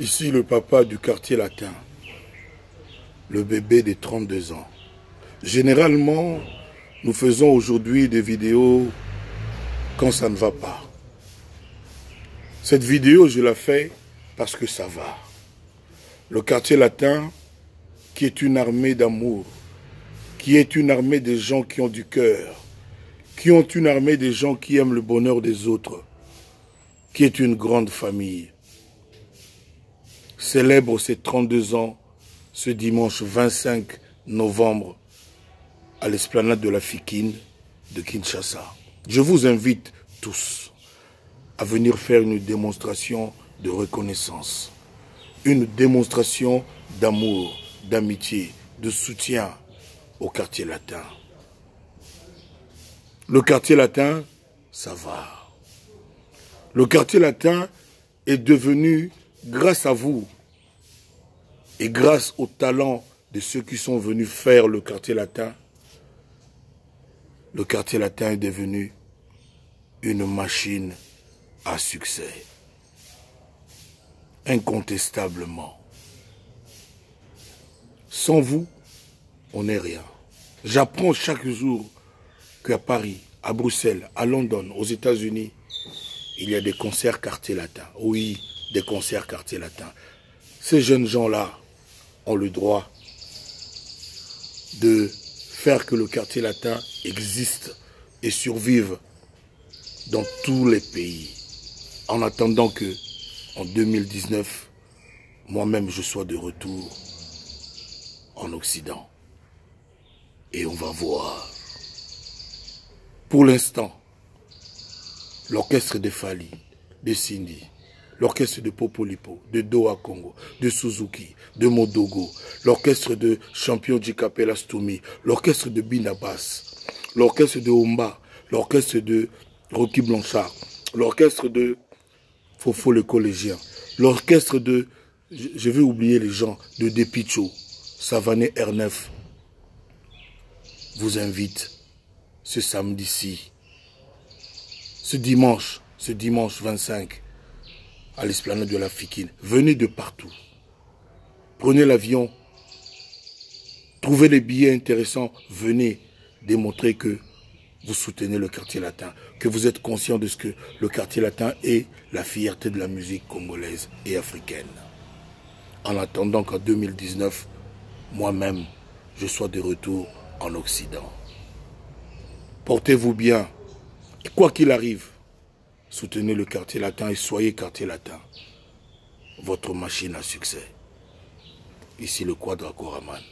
Ici le papa du quartier latin, le bébé des 32 ans. Généralement, nous faisons aujourd'hui des vidéos quand ça ne va pas. Cette vidéo, je la fais parce que ça va. Le quartier latin, qui est une armée d'amour, qui est une armée des gens qui ont du cœur, qui ont une armée des gens qui aiment le bonheur des autres, qui est une grande famille, célèbre ses 32 ans ce dimanche 25 novembre à l'esplanade de la Fikine de Kinshasa. Je vous invite tous à venir faire une démonstration de reconnaissance, une démonstration d'amour, d'amitié, de soutien au quartier latin. Le quartier latin, ça va. Le quartier latin est devenu, grâce à vous et grâce au talent de ceux qui sont venus faire le quartier latin est devenu une machine à succès. Incontestablement. Sans vous, on n'est rien. J'apprends chaque jour qu'à Paris, à Bruxelles, à Londres, aux États-Unis, il y a des concerts quartier latin. Oui, des concerts quartier latin. Ces jeunes gens-là ont le droit de faire que le quartier latin existe et survive dans tous les pays. En attendant que, en 2019, moi-même je sois de retour en Occident. Et on va voir. Pour l'instant, l'orchestre de Fali, de Cindy, l'orchestre de Popolipo, de Doha Congo, de Suzuki, de Modogo, l'orchestre de champion du Capelastumi, l'orchestre de Binabas, l'orchestre de Umba, l'orchestre de Rocky Blanchard, l'orchestre de Fofo le Collégien, l'orchestre de, je vais oublier les gens, de Depicho, Savane R9, vous invite ce samedi-ci, ce dimanche 25, à l'esplanade de la Fikine. Venez de partout. Prenez l'avion. Trouvez les billets intéressants. Venez démontrer que vous soutenez le quartier latin, que vous êtes conscient de ce que le quartier latin est la fierté de la musique congolaise et africaine. En attendant qu'en 2019, moi-même, je sois de retour en Occident. Portez-vous bien. Et quoi qu'il arrive, soutenez le quartier latin et soyez quartier latin. Votre machine à succès. Ici le Quadra Coraman.